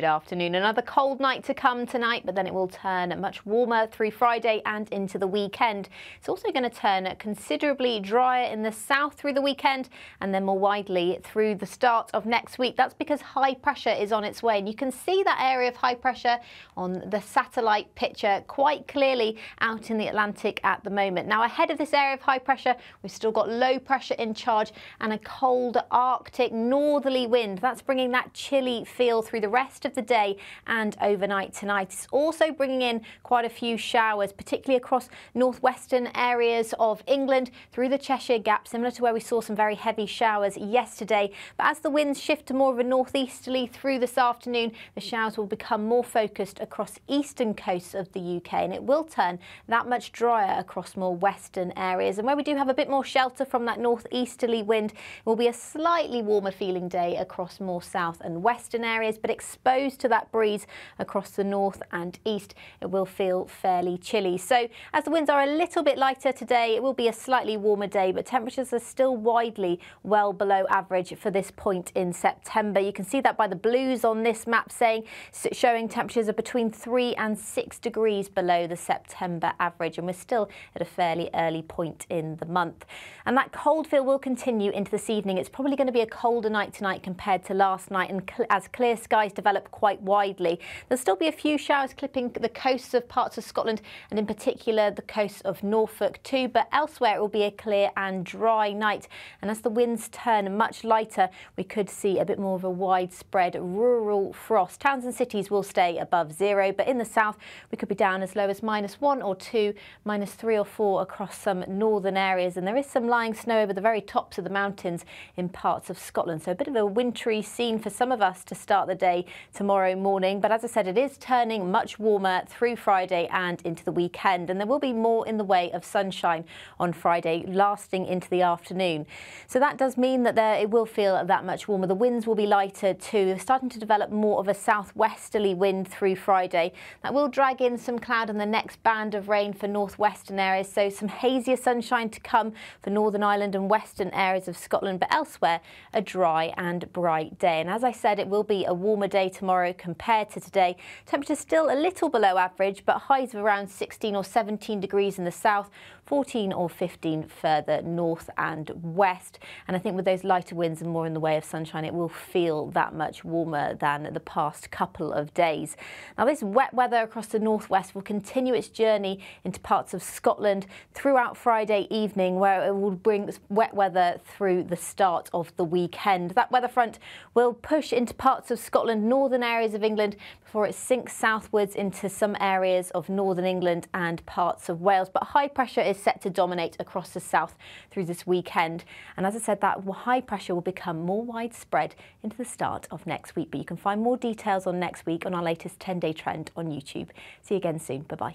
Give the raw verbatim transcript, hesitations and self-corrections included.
good afternoon. Another cold night to come tonight, but then it will turn much warmer through Friday and into the weekend. It's also going to turn considerably drier in the south through the weekend and then more widely through the start of next week. That's because high pressure is on its way, and you can see that area of high pressure on the satellite picture quite clearly out in the Atlantic at the moment. Now, ahead of this area of high pressure, we've still got low pressure in charge and a cold Arctic northerly wind. That's bringing that chilly feel through the rest of the day and overnight tonight. It's also bringing in quite a few showers, particularly across northwestern areas of England through the Cheshire Gap, similar to where we saw some very heavy showers yesterday. But as the winds shift to more of a northeasterly through this afternoon, the showers will become more focused across eastern coasts of the U K, and it will turn that much drier across more western areas. And where we do have a bit more shelter from that northeasterly wind, it will be a slightly warmer feeling day across more south and western areas, but exposed to that breeze across the north and east, it will feel fairly chilly. So as the winds are a little bit lighter today, it will be a slightly warmer day, but temperatures are still widely well below average for this point in September. You can see that by the blues on this map saying showing temperatures are between three and six degrees below the September average, and we're still at a fairly early point in the month. And that cold feel will continue into this evening. It's probably going to be a colder night tonight compared to last night, and cl as clear skies develop quite widely, there'll still be a few showers clipping the coasts of parts of Scotland and in particular the coasts of Norfolk too, but elsewhere it will be a clear and dry night. And as the winds turn much lighter, we could see a bit more of a widespread rural frost. Towns and cities will stay above zero, but in the south we could be down as low as minus one or two, minus three or four across some northern areas, and there is some lying snow over the very tops of the mountains in parts of Scotland. So a bit of a wintry scene for some of us to start the day tomorrow morning, but as I said, it is turning much warmer through Friday and into the weekend, and there will be more in the way of sunshine on Friday lasting into the afternoon. So that does mean that there it will feel that much warmer. The winds will be lighter too. They're starting to develop more of a southwesterly wind through Friday. That will drag in some cloud and the next band of rain for northwestern areas, so some hazier sunshine to come for Northern Ireland and western areas of Scotland, but elsewhere a dry and bright day. And as I said, it will be a warmer day tomorrow compared to today. Temperatures still a little below average, but highs of around sixteen or seventeen degrees in the south, fourteen or fifteen further north and west. And I think with those lighter winds and more in the way of sunshine, it will feel that much warmer than the past couple of days. Now, this wet weather across the northwest will continue its journey into parts of Scotland throughout Friday evening, where it will bring wet weather through the start of the weekend. That weather front will push into parts of Scotland, northern areas of England, before it sinks southwards into some areas of northern England and parts of Wales. But high pressure is set to dominate across the south through this weekend. And as I said, that high pressure will become more widespread into the start of next week. But you can find more details on next week on our latest ten-day trend on YouTube. See you again soon. Bye-bye.